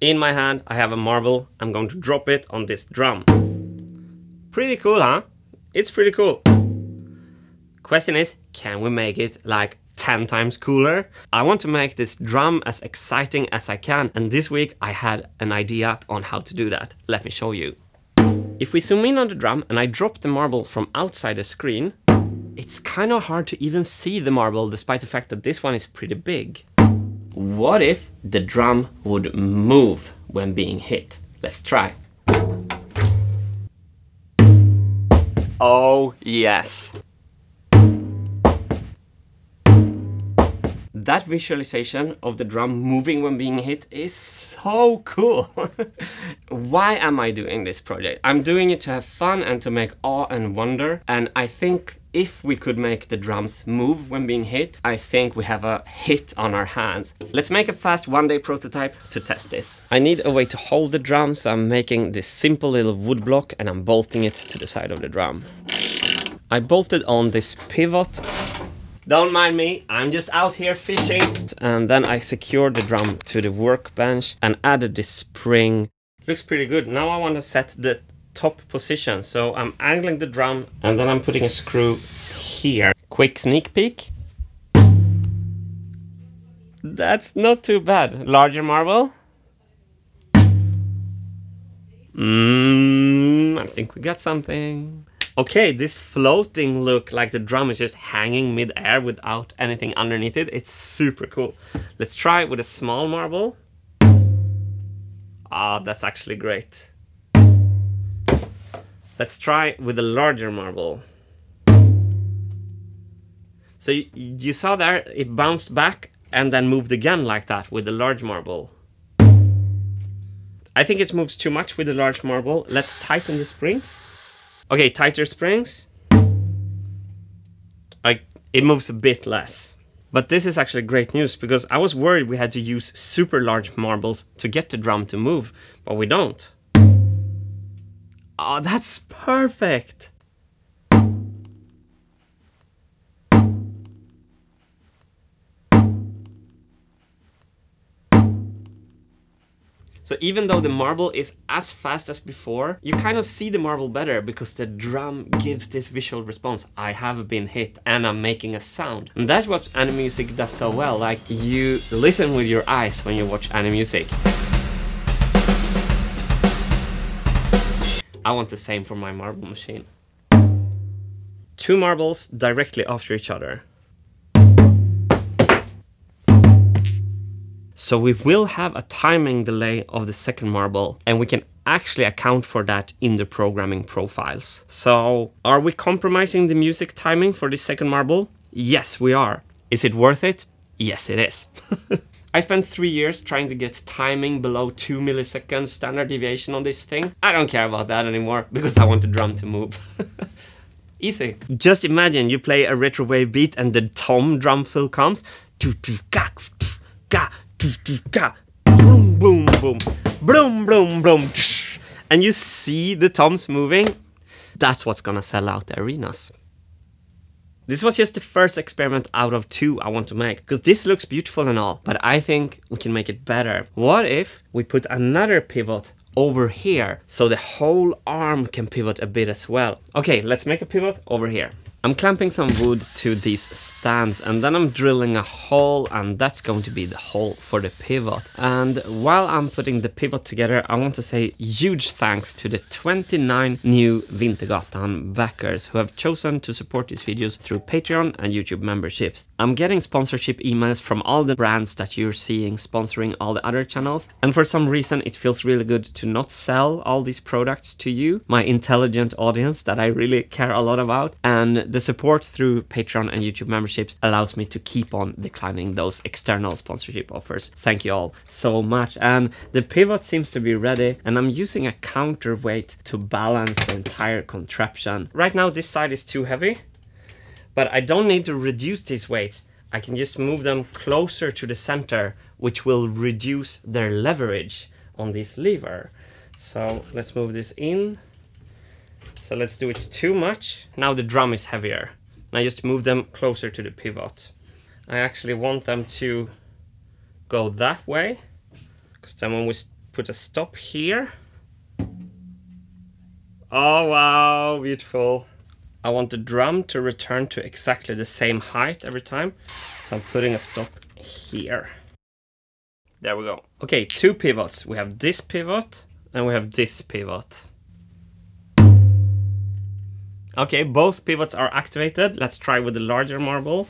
In my hand I have a marble. I'm going to drop it on this drum. Pretty cool, huh? It's pretty cool. Question is, can we make it like 10 times cooler? I want to make this drum as exciting as I can, and this week I had an idea on how to do that. Let me show you. If we zoom in on the drum and I drop the marble from outside the screen, it's kind of hard to even see the marble despite the fact that this one is pretty big. What if the drum would move when being hit? Let's try. Oh yes! That visualization of the drum moving when being hit is so cool! Why am I doing this project? I'm doing it to have fun and to make awe and wonder, and I think if we could make the drums move when being hit, I think we have a hit on our hands. Let's make a fast one-day prototype to test this. I need a way to hold the drum, so I'm making this simple little wood block and I'm bolting it to the side of the drum. I bolted on this pivot. Don't mind me, I'm just out here fishing. And then I secured the drum to the workbench and added this spring. Looks pretty good. Now I want to set the top position. So I'm angling the drum and then I'm putting a screw here. Quick sneak peek. That's not too bad. Larger marble. I think we got something. Okay, this floating look, like the drum is just hanging mid-air without anything underneath it, it's super cool. Let's try it with a small marble. Ah, that's actually great. Let's try with a larger marble. So you saw there, it bounced back and then moved again like that with the large marble. I think it moves too much with the large marble. Let's tighten the springs. Okay, tighter springs. It moves a bit less. But this is actually great news, because I was worried we had to use super large marbles to get the drum to move, but we don't. Oh, that's perfect! So even though the marble is as fast as before, you kind of see the marble better because the drum gives this visual response. I have been hit and I'm making a sound. And that's what Animusic does so well. Like, you listen with your eyes when you watch Animusic. I want the same for my marble machine. Two marbles directly after each other. So we will have a timing delay of the second marble, and we can actually account for that in the programming profiles. So are we compromising the music timing for the second marble? Yes, we are. Is it worth it? Yes, it is. I spent 3 years trying to get timing below 2 milliseconds standard deviation on this thing. I don't care about that anymore because I want the drum to move. Easy. Just imagine you play a retro wave beat and the tom drum fill comes. Boom, boom, boom, boom, boom, boom, and you see the toms moving. That's what's gonna sell out the arenas. This was just the first experiment out of 2 I want to make, because this looks beautiful and all, but I think we can make it better. What if we put another pivot over here so the whole arm can pivot a bit as well? Okay, let's make a pivot over here. I'm clamping some wood to these stands and then I'm drilling a hole, and that's going to be the hole for the pivot. And while I'm putting the pivot together, I want to say huge thanks to the 29 new Wintergatan backers who have chosen to support these videos through Patreon and YouTube memberships. I'm getting sponsorship emails from all the brands that you're seeing sponsoring all the other channels, and for some reason it feels really good to not sell all these products to you, my intelligent audience that I really care a lot about. And the support through Patreon and YouTube memberships allows me to keep on declining those external sponsorship offers. Thank you all so much. And the pivot seems to be ready, and I'm using a counterweight to balance the entire contraption. Right now this side is too heavy, but I don't need to reduce these weights. I can just move them closer to the center, which will reduce their leverage on this lever. So let's move this in. So let's do it too much. Now the drum is heavier. And I just move them closer to the pivot. I actually want them to go that way, because then when we put a stop here. Oh wow, beautiful. I want the drum to return to exactly the same height every time. So I'm putting a stop here. There we go. Okay, two pivots. We have this pivot and we have this pivot. Okay, both pivots are activated. Let's try with the larger marble.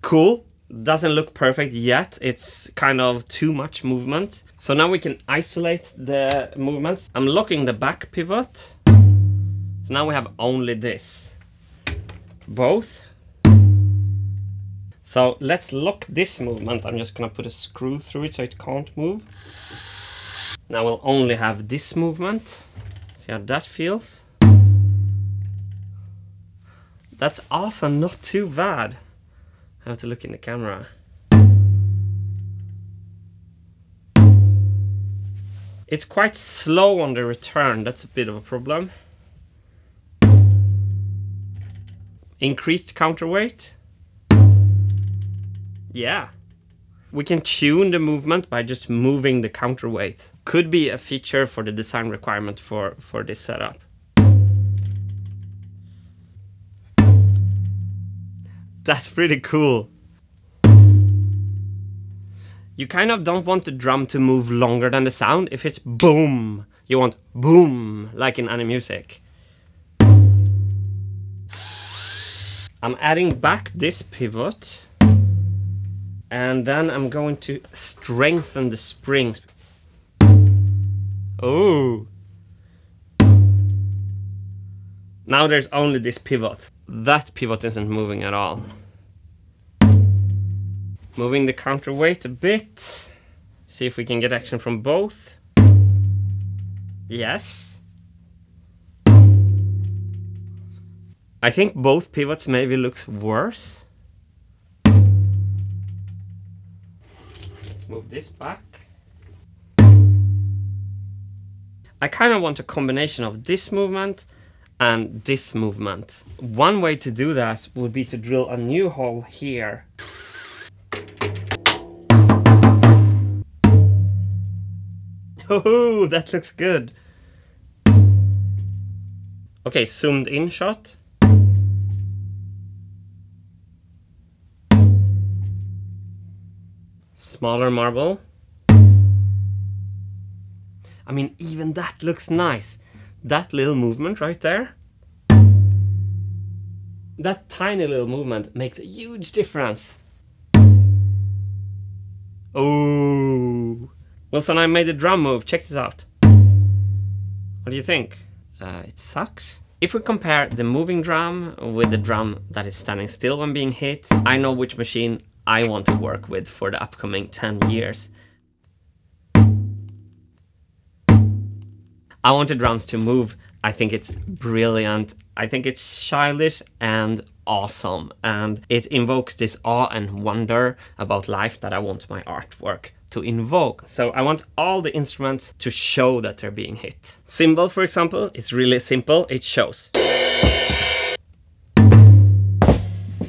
Cool. Doesn't look perfect yet. It's kind of too much movement. So now we can isolate the movements. I'm locking the back pivot. So now we have only this. Both. So let's lock this movement. I'm just gonna put a screw through it so it can't move. Now we'll only have this movement. See how that feels? That's also not too bad. I have to look in the camera. It's quite slow on the return, that's a bit of a problem. Increased counterweight. Yeah. We can tune the movement by just moving the counterweight. Could be a feature for the design requirement for this setup. That's pretty cool. You kind of don't want the drum to move longer than the sound. If it's boom, you want boom, like in Animusic. I'm adding back this pivot. And then I'm going to strengthen the springs. Oh! Now there's only this pivot. That pivot isn't moving at all. Moving the counterweight a bit. See if we can get action from both. Yes. I think both pivots maybe looks worse. Move this back. I kind of want a combination of this movement and this movement. One way to do that would be to drill a new hole here. Oh, that looks good. Okay, zoomed in shot. Smaller marble. I mean, even that looks nice. That little movement right there. That tiny little movement makes a huge difference. Oh. Wilson, I made a drum move. Check this out. What do you think? It sucks. If we compare the moving drum with the drum that is standing still when being hit, I know which machine I want to work with for the upcoming 10 years. I want the drums to move. I think it's brilliant. I think it's childish and awesome. And it invokes this awe and wonder about life that I want my artwork to invoke. So I want all the instruments to show that they're being hit. Cymbal, for example, is really simple. It shows.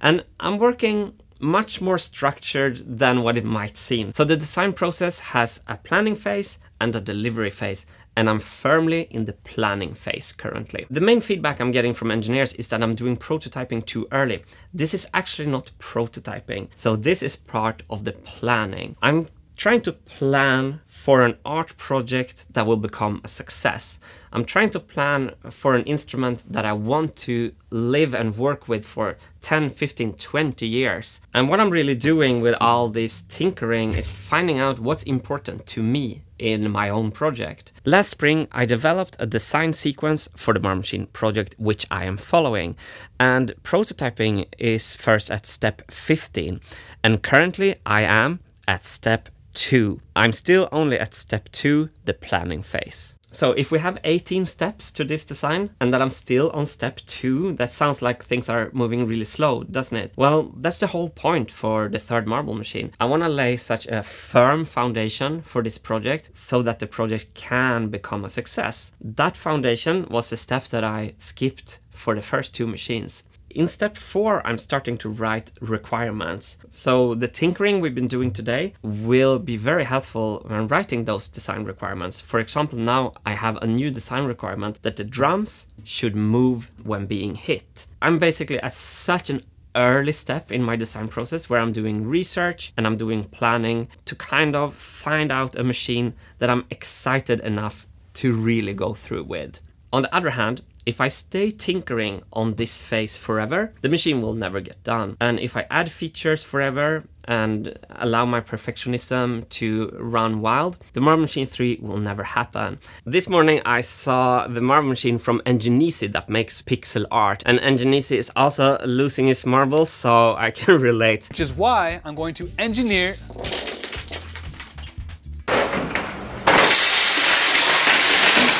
And I'm working much more structured than what it might seem. So the design process has a planning phase and a delivery phase, and I'm firmly in the planning phase currently. The main feedback I'm getting from engineers is that I'm doing prototyping too early. This is actually not prototyping. So this is part of the planning. I'm trying to plan for an art project that will become a success. I'm trying to plan for an instrument that I want to live and work with for 10, 15, 20 years. And what I'm really doing with all this tinkering is finding out what's important to me in my own project. Last spring, I developed a design sequence for the Marble Machine project, which I am following. And prototyping is first at step 15. And currently I am at step 2. I'm still only at step 2, the planning phase. So if we have 18 steps to this design and that I'm still on step 2, that sounds like things are moving really slow, doesn't it? Well, that's the whole point for the third Marble Machine. I want to lay such a firm foundation for this project so that the project can become a success. That foundation was the step that I skipped for the first two machines. In step 4, I'm starting to write requirements. So the tinkering we've been doing today will be very helpful when writing those design requirements. For example, now I have a new design requirement that the drums should move when being hit. I'm basically at such an early step in my design process where I'm doing research and I'm doing planning to kind of find out a machine that I'm excited enough to really go through with. On the other hand, if I stay tinkering on this phase forever, the machine will never get done. And if I add features forever and allow my perfectionism to run wild, the Marble Machine 3 will never happen. This morning I saw the Marble Machine from Engineezy that makes pixel art. And Engineezy is also losing his marbles, so I can relate. Which is why I'm going to engineer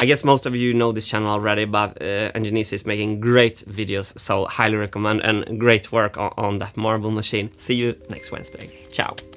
I guess most of you know this channel already, but Engineezy is making great videos, so highly recommend, and great work on that Marble Machine. See you next Wednesday. Ciao!